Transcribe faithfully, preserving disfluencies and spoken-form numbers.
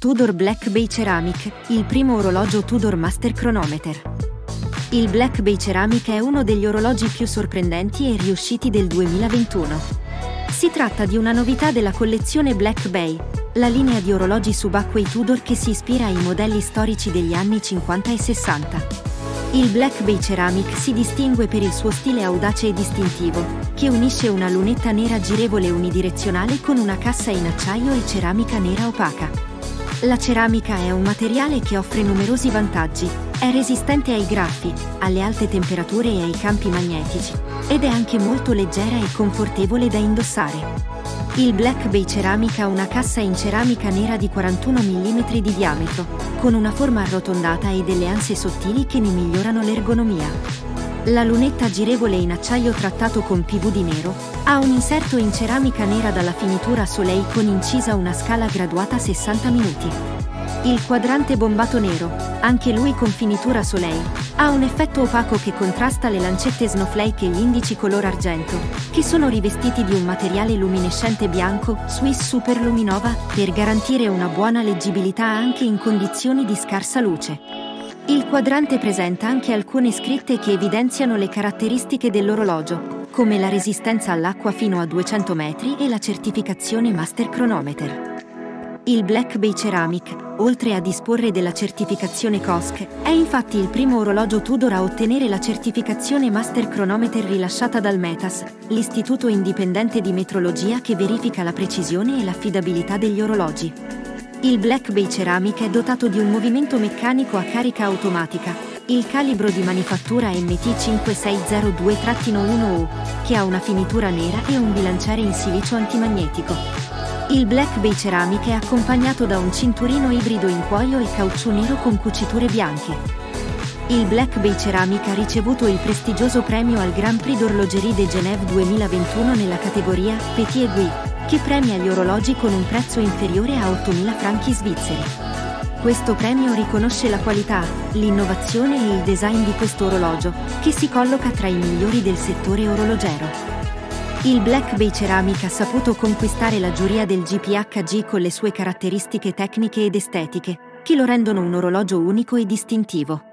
Tudor Black Bay Ceramic, il primo orologio Tudor Master Chronometer. Il Black Bay Ceramic è uno degli orologi più sorprendenti e riusciti del duemilaventuno. Si tratta di una novità della collezione Black Bay, la linea di orologi subacquei Tudor che si ispira ai modelli storici degli anni cinquanta e sessanta. Il Black Bay Ceramic si distingue per il suo stile audace e distintivo, che unisce una lunetta nera girevole unidirezionale con una cassa in acciaio e ceramica nera opaca. La ceramica è un materiale che offre numerosi vantaggi, è resistente ai graffi, alle alte temperature e ai campi magnetici, ed è anche molto leggera e confortevole da indossare. Il Black Bay Ceramic ha una cassa in ceramica nera di quarantuno millimetri di diametro, con una forma arrotondata e delle anse sottili che ne migliorano l'ergonomia. La lunetta girevole in acciaio trattato con P V D nero, ha un inserto in ceramica nera dalla finitura Soleil con incisa una scala graduata sessanta minuti. Il quadrante bombato nero, anche lui con finitura Soleil, ha un effetto opaco che contrasta le lancette snowflake e gli indici color argento, che sono rivestiti di un materiale luminescente bianco, Swiss Super Luminova, per garantire una buona leggibilità anche in condizioni di scarsa luce. Il quadrante presenta anche alcune scritte che evidenziano le caratteristiche dell'orologio, come la resistenza all'acqua fino a duecento metri e la certificazione Master Chronometer. Il Black Bay Ceramic, oltre a disporre della certificazione C O S C, è infatti il primo orologio Tudor a ottenere la certificazione Master Chronometer rilasciata dal METAS, l'istituto indipendente di metrologia che verifica la precisione e l'affidabilità degli orologi. Il Black Bay Ceramic è dotato di un movimento meccanico a carica automatica, il calibro di manifattura M T cinque sei zero due uno U, che ha una finitura nera e un bilanciere in silicio antimagnetico. Il Black Bay Ceramic è accompagnato da un cinturino ibrido in cuoio e caucciù nero con cuciture bianche. Il Black Bay Ceramic ha ricevuto il prestigioso premio al Grand Prix d'Horlogerie de Genève duemilaventuno nella categoria Petite Aiguille, che premia gli orologi con un prezzo inferiore a ottomila franchi svizzeri. Questo premio riconosce la qualità, l'innovazione e il design di questo orologio, che si colloca tra i migliori del settore orologero. Il Black Bay Ceramic ha saputo conquistare la giuria del G P H G con le sue caratteristiche tecniche ed estetiche, che lo rendono un orologio unico e distintivo.